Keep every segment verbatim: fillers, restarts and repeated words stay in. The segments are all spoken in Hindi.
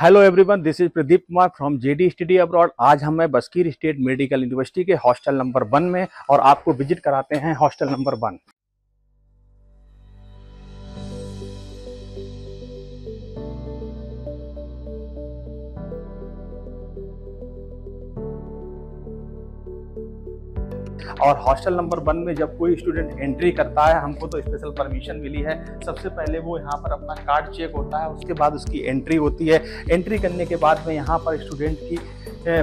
Hello everyone, this is Pradeep Kumar from JD study abroad. आज हम है बशकीर स्टेट मेडिकल यूनिवर्सिटी के हॉस्टल नंबर वन में और आपको विजिट कराते हैं हॉस्टल नंबर वन। और हॉस्टल नंबर वन में जब कोई स्टूडेंट एंट्री करता है, हमको तो स्पेशल परमिशन मिली है, सबसे पहले वो यहाँ पर अपना कार्ड चेक होता है, उसके बाद उसकी एंट्री होती है। एंट्री करने के बाद में यहाँ पर स्टूडेंट की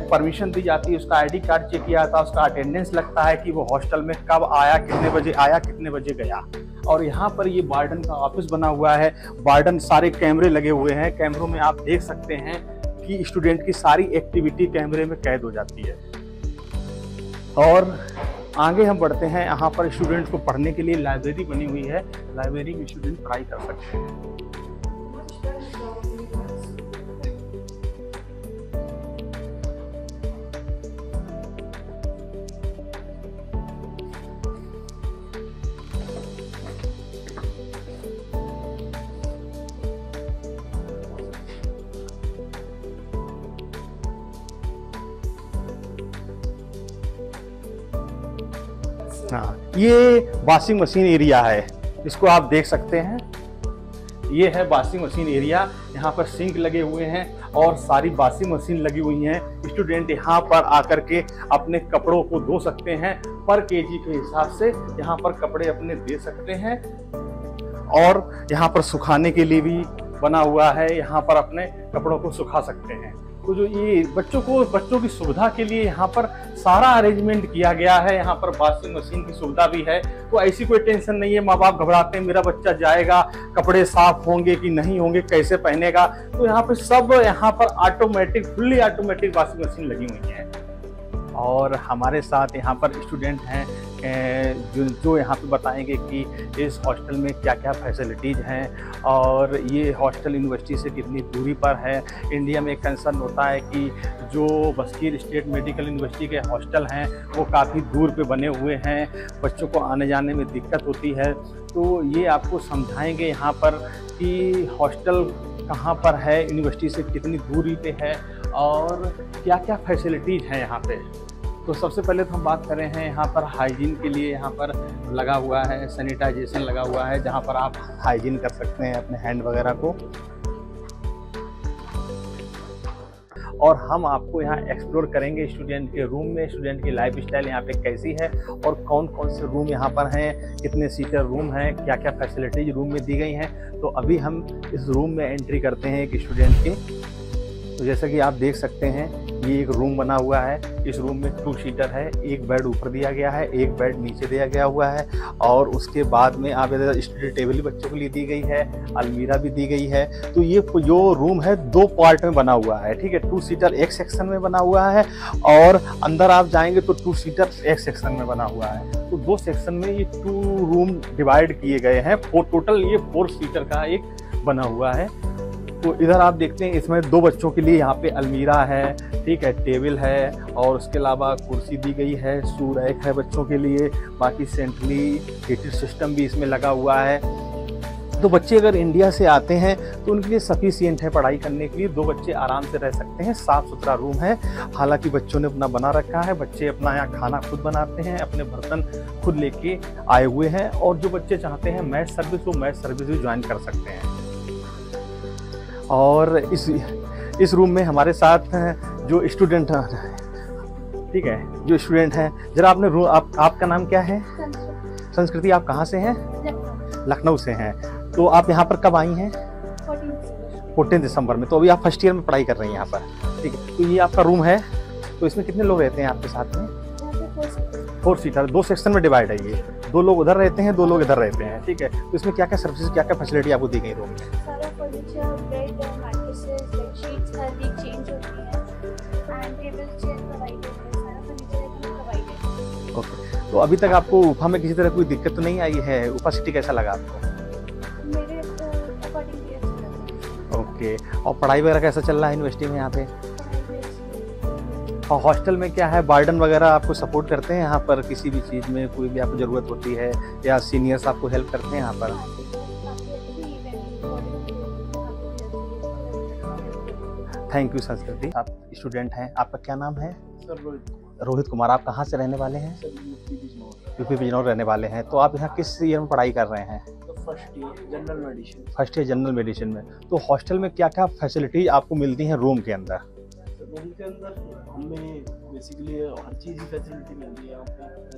परमिशन दी जाती है, उसका आईडी कार्ड चेक किया जाता है, उसका अटेंडेंस लगता है कि वो हॉस्टल में कब आया, कितने बजे आया, कितने बजे गया। और यहाँ पर ये वार्डन का ऑफिस बना हुआ है, वार्डन सारे कैमरे लगे हुए हैं, कैमरों में आप देख सकते हैं कि स्टूडेंट की सारी एक्टिविटी कैमरे में कैद हो जाती है। और आगे हम बढ़ते हैं, यहाँ पर स्टूडेंट को पढ़ने के लिए लाइब्रेरी बनी हुई है, लाइब्रेरी में स्टूडेंट पढ़ाई कर सकते हैं। ये वॉशिंग मशीन एरिया है, इसको आप देख सकते हैं, ये है वॉशिंग मशीन एरिया। यहाँ पर सिंक लगे हुए हैं और सारी वॉशिंग मशीन लगी हुई हैं। स्टूडेंट यहाँ पर आकर के अपने कपड़ों को धो सकते हैं, पर केजी के हिसाब से यहाँ पर कपड़े अपने दे सकते हैं। और यहाँ पर सुखाने के लिए भी बना हुआ है, यहाँ पर अपने कपड़ों को सुखा सकते हैं। तो जो ये बच्चों को बच्चों की सुविधा के लिए यहाँ पर सारा अरेंजमेंट किया गया है, यहाँ पर वॉशिंग मशीन की सुविधा भी है, तो ऐसी कोई टेंशन नहीं है। माँ बाप घबराते हैं मेरा बच्चा जाएगा, कपड़े साफ होंगे कि नहीं होंगे, कैसे पहनेगा, तो यहाँ पर सब यहाँ पर automatic fully automatic washing machine लगी हुई है। और हमारे साथ यहाँ पर स्टूडेंट हैं जो जो यहाँ पे बताएंगे कि इस हॉस्टल में क्या क्या फैसिलिटीज़ हैं और ये हॉस्टल यूनिवर्सिटी से कितनी दूरी पर है। इंडिया में एक कंसर्न होता है कि जो बशकीर स्टेट मेडिकल यूनिवर्सिटी के हॉस्टल हैं वो काफ़ी दूर पे बने हुए हैं, बच्चों को आने जाने में दिक्कत होती है। तो ये आपको समझाएँगे यहाँ पर कि हॉस्टल कहाँ पर है, यूनिवर्सिटी से कितनी दूरी पे है और क्या क्या फैसिलिटीज़ हैं यहाँ पे। तो सबसे पहले तो हम बात कर रहे हैं यहाँ पर हाइजीन के लिए, यहाँ पर लगा हुआ है सैनिटाइजेशन लगा हुआ है, जहाँ पर आप हाइजीन कर सकते हैं अपने हैंड वगैरह को। और हम आपको यहाँ एक्सप्लोर करेंगे स्टूडेंट के रूम में, स्टूडेंट की लाइफ स्टाइल यहाँ पे कैसी है और कौन कौन से रूम यहाँ पर हैं, कितने सीटर रूम हैं, क्या क्या फैसिलिटीज रूम में दी गई हैं। तो अभी हम इस रूम में एंट्री करते हैं एक स्टूडेंट के। तो जैसा कि आप देख सकते हैं ये एक रूम बना हुआ है, इस रूम में टू सीटर है, एक बेड ऊपर दिया गया है, एक बेड नीचे दिया गया हुआ है। और उसके बाद में आप स्टडी टेबल भी बच्चों के लिए दी गई है, अलमीरा भी दी गई है। तो ये जो रूम है दो पार्ट में बना हुआ है, ठीक है, टू सीटर एक सेक्शन में बना हुआ है और अंदर आप जाएंगे तो टू सीटर एक सेक्शन में बना हुआ है। तो दो सेक्शन में ये टू रूम डिवाइड किए गए हैं, फोर टोटल ये फोर सीटर का एक बना हुआ है। तो इधर आप देखते हैं इसमें दो बच्चों के लिए यहाँ पे अलमीरा है, ठीक है, टेबल है और उसके अलावा कुर्सी दी गई है, शू रैक है बच्चों के लिए, बाकी सेंट्रली हीटेड सिस्टम भी इसमें लगा हुआ है। तो बच्चे अगर इंडिया से आते हैं तो उनके लिए सफिशियंट है पढ़ाई करने के लिए, दो बच्चे आराम से रह सकते हैं, साफ़ सुथरा रूम है। हालांकि बच्चों ने अपना बना रखा है, बच्चे अपना यहाँ खाना खुद बनाते हैं, अपने बर्तन खुद लेके आए हुए हैं। और जो बच्चे चाहते हैं मैथ सर्विस, वो मैथ सर्विस भी ज्वाइन कर सकते हैं। और इस इस रूम में हमारे साथ जो स्टूडेंट हैं, ठीक है, जो स्टूडेंट हैं, जरा आपने रूम आप, आपका नाम क्या है? संस्कृति, आप कहाँ से हैं? लखनऊ से हैं। तो आप यहाँ पर कब आई हैं? फोर्टीन दिसंबर में। तो अभी आप फर्स्ट ईयर में पढ़ाई कर रही हैं यहाँ पर, ठीक है। तो ये आपका रूम है, तो इसमें कितने लोग रहते हैं आपके साथ में? फोर सीटर, दो सेक्शन में डिवाइड है, ये दो लोग उधर रहते हैं, दो लोग इधर रहते हैं, ठीक है। तो इसमें क्या क्या सर्विस, क्या क्या फैसिलिटी आपको दी गई रूम में? ओके, तो अभी तक आपको उफा में किसी तरह कोई दिक्कत तो नहीं आई है? उफा सिटी कैसा लगा आपको? मेरे अकॉर्डिंग ओके। और पढ़ाई वगैरह कैसा चल रहा है यूनिवर्सिटी में यहाँ पे? और हॉस्टल में क्या है, वार्डन वगैरह आपको सपोर्ट करते हैं यहाँ पर किसी भी चीज़ में, कोई भी आपको ज़रूरत होती है या सीनियर्स आपको हेल्प करते हैं यहाँ पर? थैंक यू संस्कृति। आप स्टूडेंट हैं, आपका क्या नाम है? सर रोहित कुमार। रोहित कुमार, आप कहाँ से रहने वाले हैं? यूपी बिजनौर रहने वाले हैं। तो आप यहाँ किस ईयर में पढ़ाई कर रहे हैं? First year general medicine. First year general medicine में। तो हॉस्टल में क्या क्या फैसिलिटी आपको मिलती है रूम के अंदर? रूम के अंदर हमें बेसिकली हर चीज़ की फैसिलिटी मिलती है।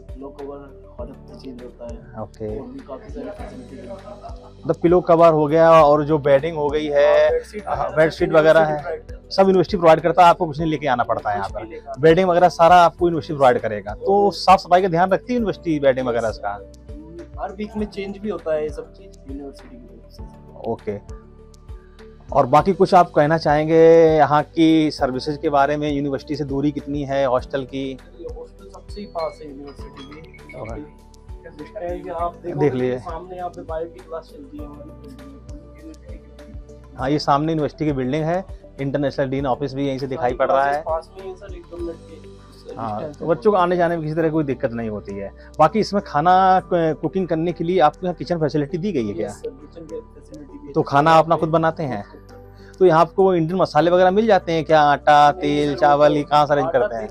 पिलो कवर हर हफ्ते चेंज होता है। ओके। काफ़ी सारी फैसिलिटी मिलती है। पिलो कवर हो गया और जो बेडिंग हो गई है, बेडशीट वगैरह है, सब यूनिवर्सिटी प्रोवाइड करता है। आपको कुछ नहीं लेके आना पड़ता है यहाँ पर। बेडिंग वगैरह सारा आपको यूनिवर्सिटी प्रोवाइड करेगा। तो साफ सफाई का ध्यान रखती है यूनिवर्सिटी बेडिंग वगैरह इसका? हर वीक में चेंज भी होता है सब चीज यूनिवर्सिटी की। ओके। और बाकी कुछ आप कहना चाहेंगे यहाँ की सर्विसेज के बारे में? यूनिवर्सिटी से दूरी कितनी है हॉस्टल की? हॉस्टल सबसे ही पास है यूनिवर्सिटी की। आप देख लीजिए सामने यहाँ पे बायो की क्लास चलती है। हाँ, ये सामने यूनिवर्सिटी की बिल्डिंग है। इंटरनेशनल डीन ऑफिस भी यहीं से दिखाई पड़ रहा है। हाँ, तो बच्चों को आने जाने में किसी तरह कोई दिक्कत नहीं होती है। बाकी इसमें खाना कुकिंग करने के लिए आपको यहाँ किचन फैसिलिटी दी गई है क्या? yes, तो खाना आप अपना खुद बनाते हैं? तो यहाँ आपको इंडियन मसाले वगैरह मिल जाते हैं क्या? आटा, तेल, चावल, ये कहाँ से अरेंज करते हैं?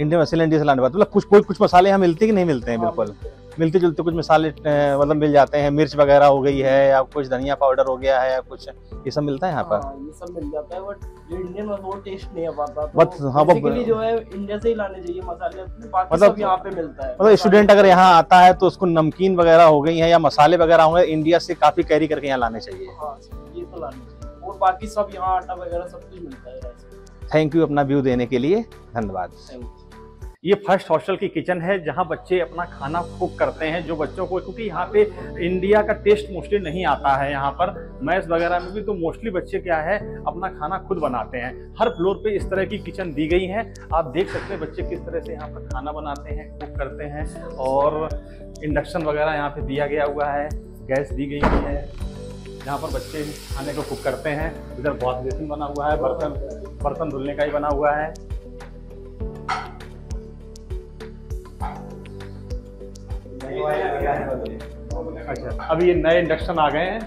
इंडियन मसाले इंडिया से लाने पड़ते। मतलब कुछ कोई कुछ मसाले यहाँ मिलते कि नहीं मिलते हैं? बिल्कुल मिलते जुलते कुछ मसाले मतलब मिल जाते हैं। मिर्च वगैरह हो गई है या कुछ धनिया पाउडर हो गया है या कुछ, ये सब मिलता है यहाँ पर? ये सब मिल जाता है बट इंडियन वो टेस्ट नहीं आ पाता। बट हाँ, बेसिकली जो है इंडिया से ही लाने चाहिए मसाले, बाकी मतलब सब यहाँ पे मिलता है। मतलब स्टूडेंट अगर यहाँ आता है तो उसको नमकीन वगैरह हो गई है या मसाले वगैरह होंगे इंडिया से काफी कैरी करके यहाँ लाने चाहिए। हाँ, ये तो लाने चाहिए। और बाकी सब यहाँ आटा वगैरह सब कुछ मिलता है। थैंक यू अपना व्यू देने के लिए, धन्यवाद। ये फर्स्ट हॉस्टल की किचन है जहाँ बच्चे अपना खाना कुक करते हैं जो बच्चों को, क्योंकि यहाँ पे इंडिया का टेस्ट मोस्टली नहीं आता है यहाँ पर मैथ्स वगैरह में भी, तो मोस्टली बच्चे क्या है अपना खाना खुद बनाते हैं। हर फ्लोर पे इस तरह की किचन दी गई है। आप देख सकते हैं बच्चे किस तरह से यहाँ पर खाना बनाते हैं, कुक करते हैं। और इंडक्शन वगैरह यहाँ पर दिया गया हुआ है, गैस दी गई है जहाँ पर बच्चे खाने को कुक करते हैं। इधर बहुत बेसिन बना हुआ है, बर्तन बर्तन धुलने का ही बना हुआ है। अच्छा, अब ये नए इंडक्शन आ गए हैं।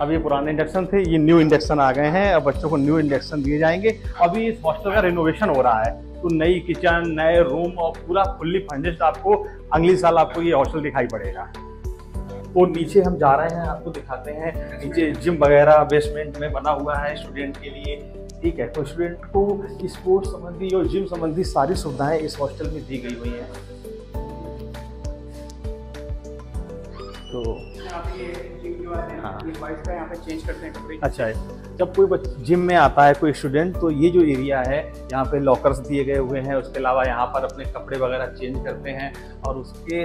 अब ये पुराने इंडक्शन थे, ये न्यू इंडक्शन आ गए हैं। अब बच्चों को न्यू इंडक्शन दिए जाएंगे। अभी इस हॉस्टल का रिनोवेशन हो रहा है, तो नई किचन, नए रूम और पूरा फुल्ली फर्निश्ड आपको अगले साल आपको ये हॉस्टल दिखाई पड़ेगा। तो नीचे हम जा रहे हैं, आपको दिखाते हैं। नीचे जिम वगैरह बेसमेंट में बना हुआ है स्टूडेंट के लिए, ठीक है। तो स्टूडेंट को स्पोर्ट्स संबंधी और जिम संबंधी सारी सुविधाएँ इस हॉस्टल में दी गई हुई हैं। तो हाँ, अच्छा है। जब कोई जिम में आता है कोई स्टूडेंट, तो ये जो एरिया है यहाँ पे लॉकर्स दिए गए हुए हैं। उसके अलावा यहाँ पर अपने कपड़े वगैरह चेंज करते हैं। और उसके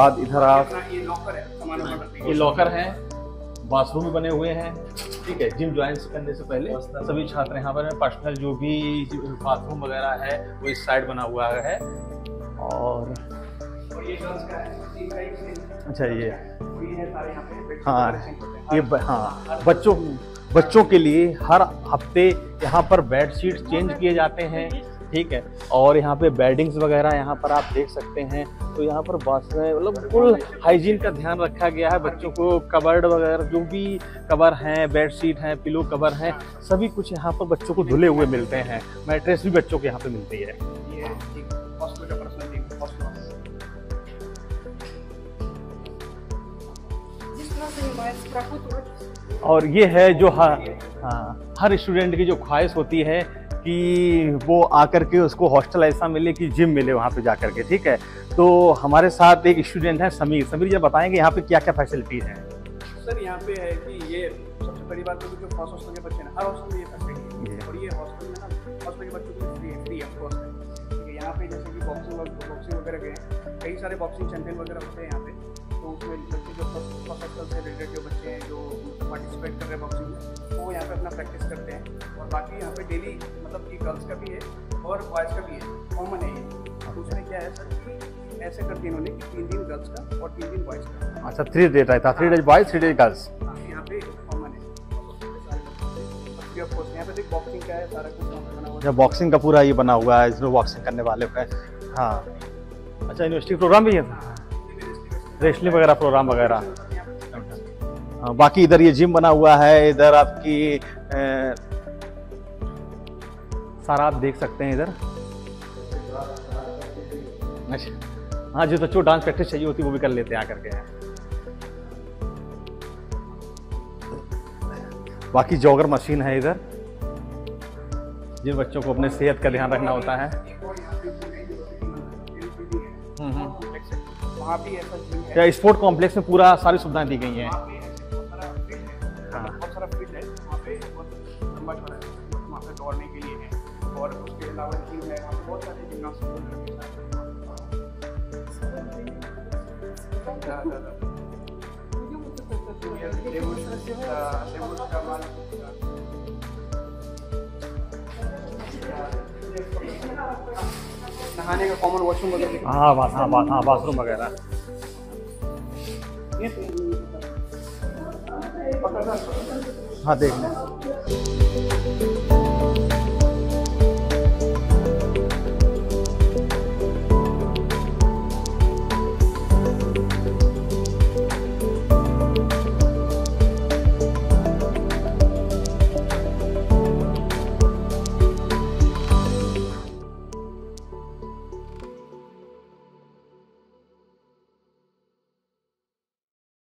बाद इधर आप ये लॉकर है, ये लॉकर है, बाथरूम बने हुए हैं, ठीक है। जिम ज्वाइन करने से पहले सभी छात्र यहाँ पर पर्सनल जो भी बाथरूम वगैरह है वो इस साइड बना हुआ है। और अच्छा ये हाँ ये हाँ बच्चों बच्चों के लिए हर हफ्ते यहाँ पर बेड शीट्स चेंज किए जाते हैं, ठीक है। और यहाँ पे बेडिंग्स वगैरह यहाँ पर आप देख सकते हैं। तो यहाँ पर बाथरूम मतलब फुल हाइजीन का ध्यान रखा गया है। बच्चों को कवर्ड वगैरह जो भी कवर हैं, बेड शीट हैं, पिलो कवर हैं, सभी कुछ यहाँ पर बच्चों को धुले हुए मिलते हैं। मैट्रेस भी बच्चों को यहाँ पर मिलती है। और ये है जो हर हाँ हर स्टूडेंट की जो ख्वाहिश होती है कि वो आकर के उसको हॉस्टल ऐसा मिले कि जिम मिले वहाँ पे जाकर के, ठीक है। तो हमारे साथ एक स्टूडेंट है समीर। समीर जी बताएंगे यहाँ पे क्या क्या फैसिलिटीज हैं? सर यहाँ पे है कि ये सबसे बड़ी बात तो जो फर्स्ट हॉस्टल के बच्चे हैं हर हॉस्टल में ये फैसिलिटी है। और ये हॉस्टल में ना हॉस्टल के बच्चों के लिए फ्री ऑफ कॉस्ट है। यहाँ पे जैसे कि बॉक्सिंग बॉक्सिंग वगैरह के कई सारे बॉक्सिंग चैंपियन वगैरह होते हैं यहाँ पे। तो उसमें बच्चे जो हॉस्टल से रिलेटेड जो बच्चे हैं जो पार्टिसिपेट कर रहे हैं बॉक्सिंग में, वो यहाँ पे अपना प्रैक्टिस करते हैं। और बाकी यहाँ पे डेली मतलब कि गर्ल्स का भी है और बॉयज़ का भी है, कॉमन है ये। उसमें क्या है सर कि ऐसे कर दिया उन्होंने कि तीन दिन गर्ल्स का और तीन दिन बॉयज़ का। अच्छा, थ्री डेज रहता है, three days boys three days girls. यहाँ पे कॉमन है यहाँ पे। देख बॉक्सिंग का है सारा कुछ, जब बॉक्सिंग का पूरा ये बना हुआ है, इसमें बॉक्सिंग करने वाले हैं। हाँ अच्छा, यूनिवर्सिटी प्रोग्राम भी है, रेसलिंग वगैरह प्रोग्राम वगैरह। बाकी इधर ये जिम बना हुआ है, इधर आपकी ए, सारा आप देख सकते हैं इधर। अच्छा हाँ, जिस बच्चों डांस प्रैक्टिस चाहिए होती है वो भी कर लेते हैं आ करके हैं। बाकी जॉगर मशीन है इधर, जिन बच्चों को अपने सेहत का ध्यान रखना होता है। क्या स्पोर्ट कॉम्प्लेक्स में पूरा सारी सुविधाएं दी गई हैं। दौड़ने के लिए है और उसके अलावा बहुत सारे नहाने का कॉमन वॉशरूम वगैरह। हाँ बात हाँ बात हाँ बाथरूम वगैरह। हाँ देख लें।